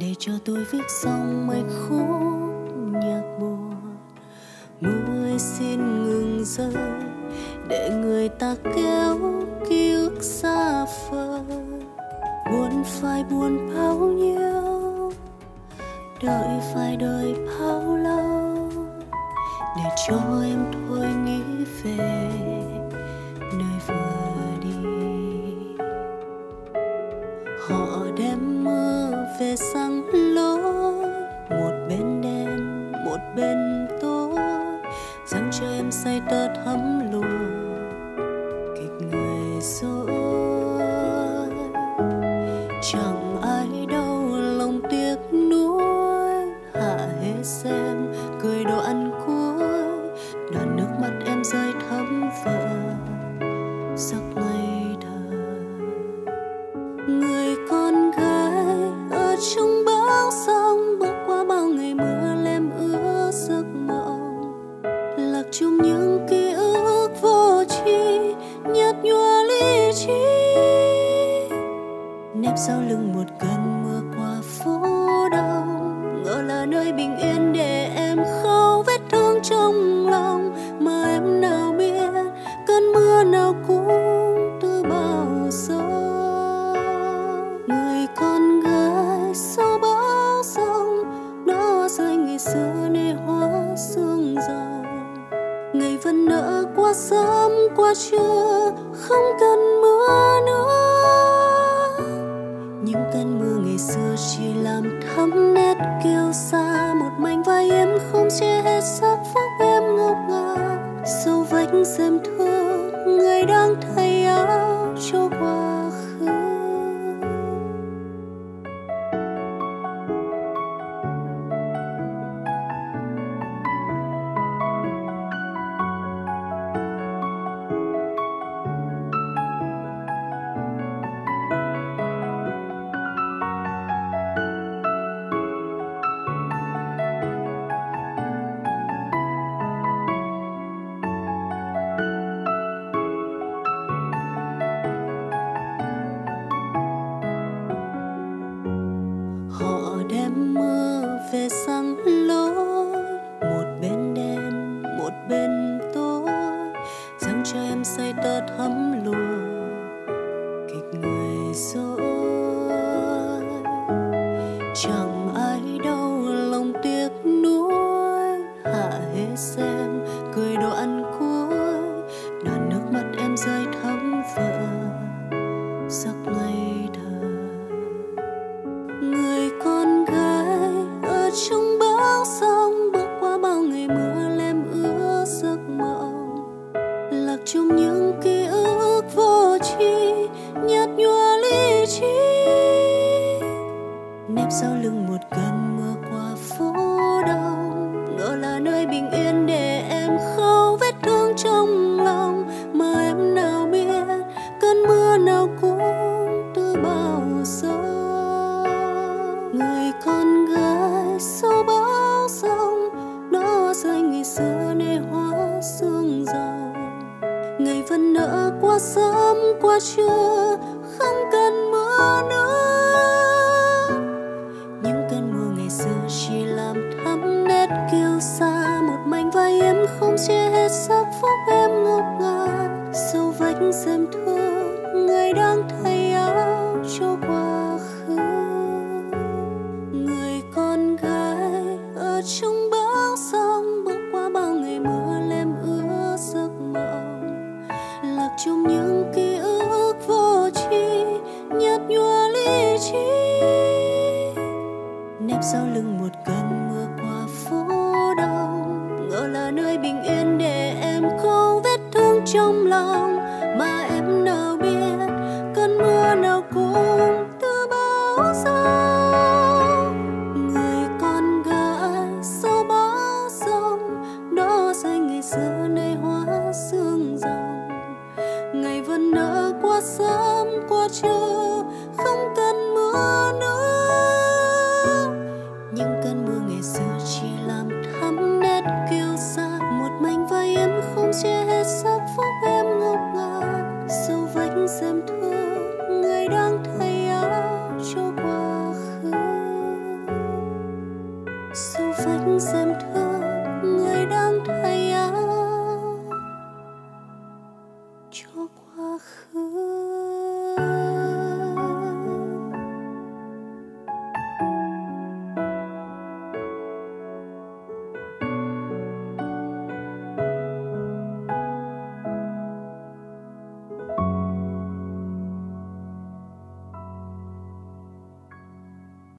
để cho tôi viết xong mạch khúc nhạc buồn. Mưa ơi xin ngừng rơi để người ta kéo ký ức xa vời. Buồn phải buồn bao nhiêu, đợi phải đợi bao lâu, để cho em thôi nghĩ về nơi vừa đi. Họ đem mưa về sang lối, một bên đen, một bên tối, rằng cho em say tớt hấm lùi kịch người dối. Chẳng ai đâu lòng tiếc nuối, hạ hết xem cười đoạn cuối, đoạn nước mắt em rơi thấm vào giấc ngây thơ. Người con gái ở trong bão sông, bước qua bao ngày mưa lem ướt giấc mộng, lạc trong những ký ức vô tri, nhạt nhòa lý trí. Nép sau lưng một cơn mưa qua phố đông, ngỡ là nơi bình yên để em khâu vết thương trong lòng, mà em nào biết cơn mưa nào cũng từ bao giờ. Người con gái sau bão sông, nó rơi ngày xưa để hóa sương dần. Ngày vẫn nở qua sớm qua trưa, không cần mưa nữa. Những cơn mưa ngày xưa chỉ làm thấm nét kiêu sa, một mảnh vai em không che hết sắc vóc em ngọc ngà. Sâu vách xem thương người đang thay áo cho quá khứ. Đem mưa về sang lối, một bên đen, một bên tối, rằng cho em say tớt hấm lùi kịch người dối. Chẳng ai đâu lòng tiếc nuối, hạ hết xem cười đoạn cuối, đoạn nước mắt em rơi thấm vào giấc ngây thơ. Trong bão sông, bước qua bao ngày mưa lem ướt giấc mộng, lạc trong những ký ức vô tri, nhạt nhòa lý trí. Nép sau lưng một cơn mưa qua phố đông, ngỡ là nơi bình yên để em khâu vết thương trong lòng, mà em nào biết cơn mưa nào cũng từ bao giờ. Người con gái sau bão sông, nó rơi ngày xưa để hóa sương dần. Ngày vẫn nở qua sớm qua trưa, không cần mưa nữa. Những cơn mưa ngày xưa chỉ làm thấm nét kiêu sa, một mảnh vai em không che hết sắc vóc em ngọc ngà. Sâu vách xem thương người đang thay áo cho quá khứ. Con gái ở trong bão sông, bước qua bao ngày mưa lem ướt giấc mộng, lạc trong những ký ức vô tri, nhạt nhòa lý trí. Nép sau lưng một cơn mưa qua phố đông, ngỡ là nơi bình yên để em khâu vết thương trong lòng, mà em nào biết cơn mưa nào cũng từ bao giờ. Xưa nay hóa sương dần, ngày vẫn nở qua sớm qua trưa, không cần mưa nữa. Những cơn mưa ngày xưa chỉ làm thấm nét kiêu sa, một mảnh vai em không che hết sắc vóc em ngọc ngà. Sâu vách xem